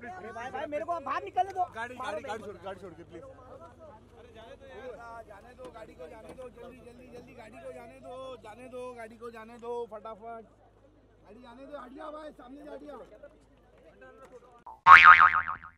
Please भाई मेरे को बाहर निकलने दो। गाड़ी छोड़ के प्लीज। अरे जाने दो गाड़ी को, जाने दो जल्दी गाड़ी को, जाने दो गाड़ी को, जाने दो फटाफट गाड़ी जाने दो। हटिया भाई सामने से हटिया।